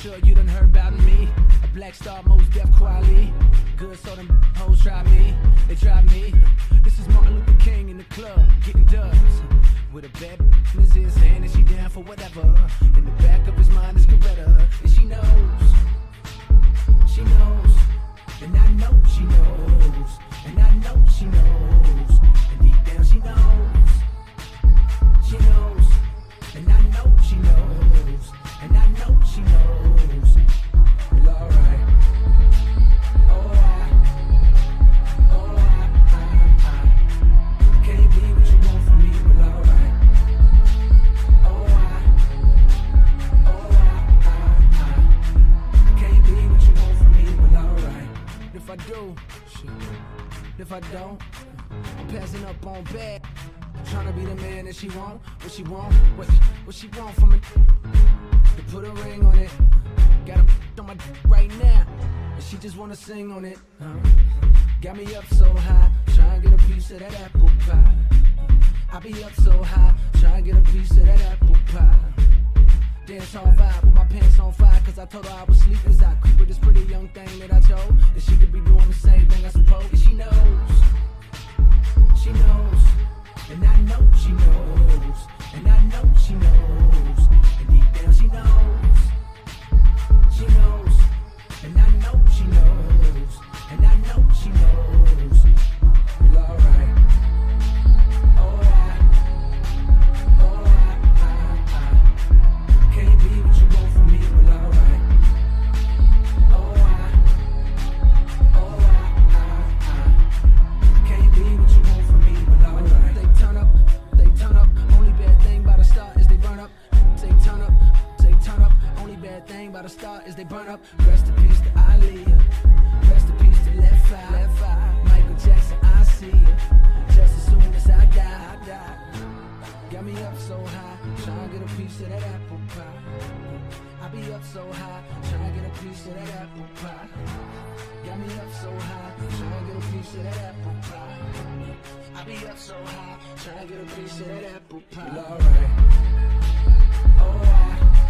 sure you done heard about me. A black star, most deaf quality. Good, so them hoes try me. They try me. This is Martin Luther King in the club, getting dubs. With a bad in his ear saying that she down for whatever. In the back of his mind is Coretta. And she knows. She knows. And I know she knows. And I know she knows. And deep down she knows. She knows. And I know she knows. And I know she knows. Well, all right. All right. All right. I can't be what you want from me. Well, all right. All right. All right. I can't be what you want from me. Well, all right. If I do, shit. If I don't, I'm passing up on bad. Trying to be the man that she want, what she want, what she want from me. To put a ring on it, got a on my right now, and she just wanna sing on it. Got me up so high, try and get a piece of that apple pie. I be up so high, try and get a piece of that apple pie. Dance on vibe with my pants on fire, cause I told her I was sleeping as I creep with this pretty young thing that I told that she could be doing the same thing I suppose. And she knows, she knows. And I know she knows, and I know she knows, and deep down she knows, and I know she knows, and I know she knows. Well, all right, all right, all right, I can't be what you want from me. Well, all right, all right, all right, I can't be what you want from me. Well, all right. By the start is they burn up. Rest in peace to Ali. Rest in peace to left eye. Michael Jackson, I see you. Just as soon as I die, I die. Got me up so high, trying to get a piece of that apple pie. I be up so high, trying to get a piece of that apple pie. Got me up so high, trying to get a piece of that apple pie. I be up so high, trying to get a piece of that apple pie. All right. All right.